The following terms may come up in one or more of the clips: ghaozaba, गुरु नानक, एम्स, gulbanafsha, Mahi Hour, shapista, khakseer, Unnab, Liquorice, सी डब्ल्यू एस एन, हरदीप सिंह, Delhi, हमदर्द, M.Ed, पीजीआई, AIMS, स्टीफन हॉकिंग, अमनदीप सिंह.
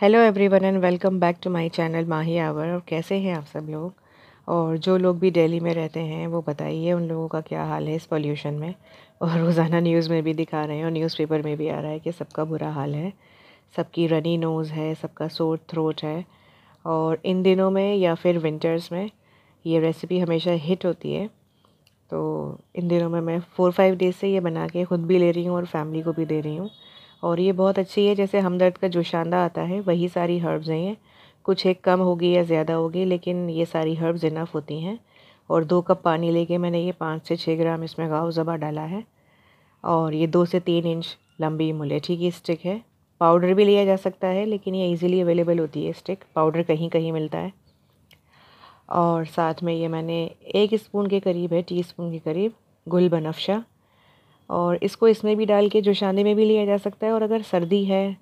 Hello everyone and welcome back to my channel Mahi hour. और कैसे हैं आप सब लोग, और जो लोग भी दिल्ली में रहते हैं वो बताइए उन लोगों का क्या हाल है इस पोल्यूशन में। और रोज़ाना न्यूज़ में भी दिखा रहे हैं और न्यूज़पेपर में भी आ रहा है कि सबका बुरा हाल है, सबकी रनी नोज़ है, सबका सोर थ्रोट है। और इन दिनों में या फिर विंटर्स में ये रेसिपी हमेशा हिट होती है। तो इन दिनों में मैं 4-5 डेज़ से ये बना के ख़ुद भी ले रही हूँ और फैमिली को भी दे रही हूँ। और ये बहुत अच्छी है, जैसे हमदर्द का जोशांदा आता है वही सारी हर्ब्स हैं। कुछ एक कम होगी या ज़्यादा होगी, लेकिन ये सारी हर्ब्स इनफ होती हैं। और 2 कप पानी लेके मैंने ये 5 से 6 ग्राम इसमें गाव ज़बा डाला है। और ये 2 से 3 इंच लंबी मुलेठी की स्टिक है। पाउडर भी लिया जा सकता है, लेकिन ये ईज़िली अवेलेबल होती है स्टिक, पाउडर कहीं कहीं मिलता है। और साथ में ये मैंने 1 टीस्पून के करीब गुल बनफ्शा, और इसको इसमें भी डाल के जोशांदे में भी लिया जा सकता है। और अगर सर्दी है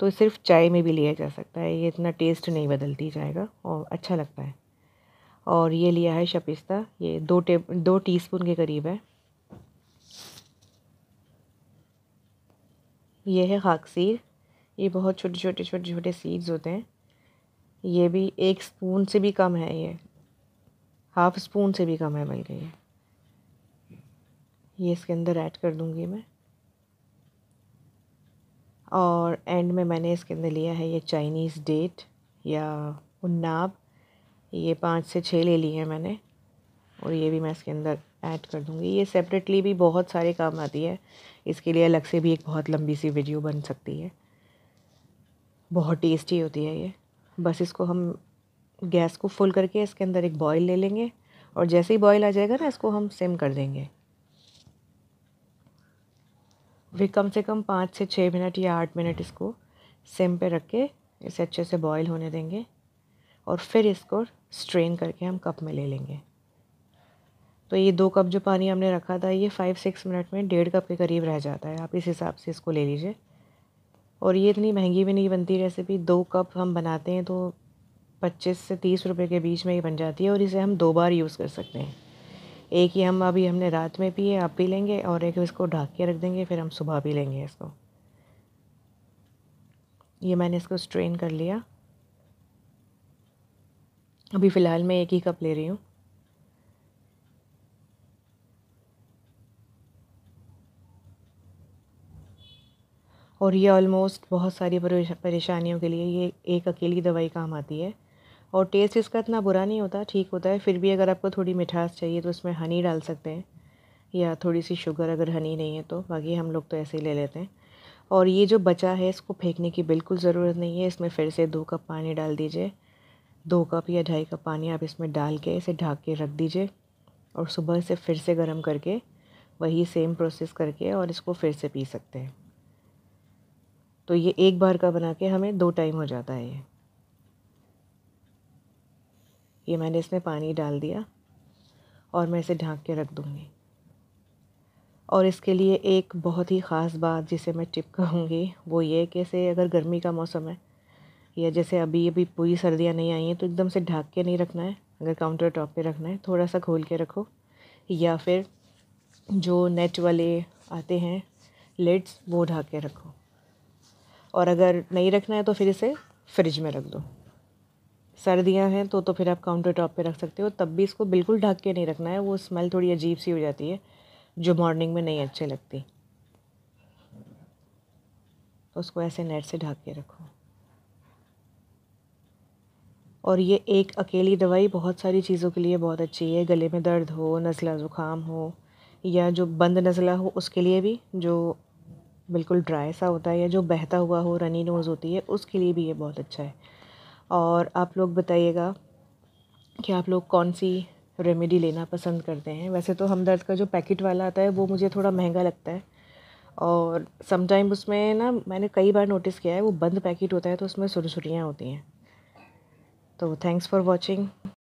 तो सिर्फ चाय में भी लिया जा सकता है, ये इतना टेस्ट नहीं बदलती चाय का और अच्छा लगता है। और ये लिया है शपिस्ता, ये 2 टीस्पून के करीब है। ये है खाकसीर, ये बहुत छोटे छोटे सीड्स होते हैं। ये भी 1 स्पून से भी कम है, ये 1/2 स्पून से भी कम है बल्कि। ये इसके अंदर ऐड कर दूंगी मैं। और एंड में मैंने इसके अंदर लिया है ये चाइनीज़ डेट या उन्नाब, ये 5 से 6 ले लिए हैं मैंने। और ये भी मैं इसके अंदर ऐड कर दूंगी। ये सेपरेटली भी बहुत सारे काम आती है, इसके लिए अलग से भी एक बहुत लंबी सी वीडियो बन सकती है। बहुत टेस्टी होती है ये। बस इसको हम गैस को फुल करके इसके अंदर एक बॉयल ले लेंगे, और जैसे ही बॉयल आ जाएगा ना इसको हम सिम कर देंगे। फिर कम से कम 5 से 6 मिनट या 8 मिनट इसको सिम पे रख के इसे अच्छे से बॉईल होने देंगे। और फिर इसको स्ट्रेन करके हम कप में ले लेंगे। तो ये 2 कप जो पानी हमने रखा था ये 5-6 मिनट में 1.5 कप के करीब रह जाता है। आप इस हिसाब से इसको ले लीजिए। और ये इतनी महंगी भी नहीं बनती रेसिपी, 2 कप हम बनाते हैं तो 25 से 30 रुपये के बीच में ही बन जाती है। और इसे हम 2 बार यूज़ कर सकते हैं। एक ही हम अभी हमने रात में पिए, आप पी लेंगे, और एक इसको ढक के रख देंगे, फिर हम सुबह पी लेंगे इसको। ये मैंने इसको स्ट्रेन कर लिया। अभी फ़िलहाल मैं 1 ही कप ले रही हूँ। और ये ऑलमोस्ट बहुत सारी परेशानियों के लिए ये एक अकेली दवाई काम आती है। और टेस्ट इसका इतना बुरा नहीं होता, ठीक होता है। फिर भी अगर आपको थोड़ी मिठास चाहिए तो इसमें हनी डाल सकते हैं, या थोड़ी सी शुगर अगर हनी नहीं है तो। बाकी हम लोग तो ऐसे ही ले लेते हैं। और ये जो बचा है इसको फेंकने की बिल्कुल ज़रूरत नहीं है। इसमें फिर से 2 कप पानी डाल दीजिए। 2 कप या 2.5 कप पानी आप इसमें डाल के इसे ढक के रख दीजिए। और सुबह से फिर से गर्म करके वही सेम प्रोसेस करके और इसको फिर से पी सकते हैं। तो ये 1 बार का बना के हमें 2 टाइम हो जाता है। ये मैंने इसमें पानी डाल दिया और मैं इसे ढक के रख दूँगी। और इसके लिए एक बहुत ही ख़ास बात जिसे मैं टिप कहूँगी वो ये कि इसे अगर गर्मी का मौसम है या जैसे अभी पूरी सर्दियाँ नहीं आई हैं तो एकदम से ढक के नहीं रखना है। अगर काउंटर टॉप पे रखना है थोड़ा सा खोल के रखो, या फिर जो नेट वाले आते हैं लिड्स वो ढक के रखो। और अगर नहीं रखना है तो फिर इसे फ्रिज में रख दो। सर्दियां हैं तो फिर आप काउंटर टॉप पे रख सकते हो, तब भी इसको बिल्कुल ढक के नहीं रखना है। वो स्मेल थोड़ी अजीब सी हो जाती है जो मॉर्निंग में नहीं अच्छी लगती, तो उसको ऐसे नेट से ढक के रखो। और ये एक अकेली दवाई बहुत सारी चीज़ों के लिए बहुत अच्छी है। गले में दर्द हो, नज़ला ज़ुकाम हो, या जो बंद नज़ला हो उसके लिए भी, जो बिल्कुल ड्राई सा होता है, या जो बहता हुआ हो, रनी नोज़ होती है, उसके लिए भी ये बहुत अच्छा है। और आप लोग बताइएगा कि आप लोग कौन सी रेमेडी लेना पसंद करते हैं। वैसे तो हमदर्द का जो पैकेट वाला आता है वो मुझे थोड़ा महंगा लगता है। और समटाइम उसमें ना मैंने कई बार नोटिस किया है वो बंद पैकेट होता है तो उसमें सुरसुरियाँ होती हैं। तो थैंक्स फॉर वॉचिंग।